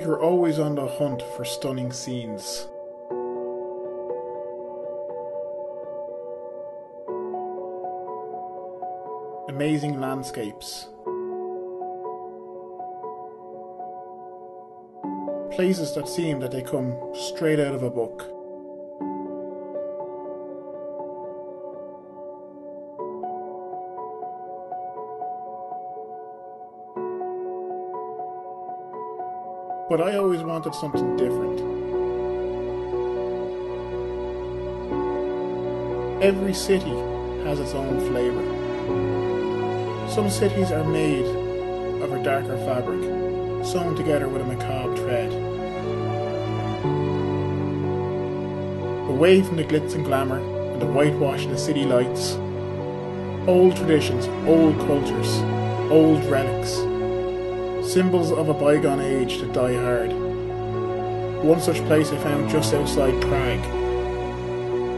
You're always on the hunt for stunning scenes. Amazing landscapes. Places that seem that they come straight out of a book. But I always wanted something different. Every city has its own flavour. Some cities are made of a darker fabric, sewn together with a macabre thread. Away from the glitz and glamour and the whitewash of the city lights, old traditions, old cultures, old relics. Symbols of a bygone age that die hard. One such place I found just outside Prague,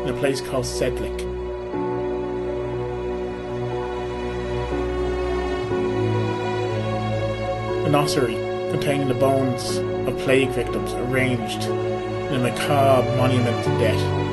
in a place called Sedlec. An ossuary containing the bones of plague victims arranged in a macabre monument to death.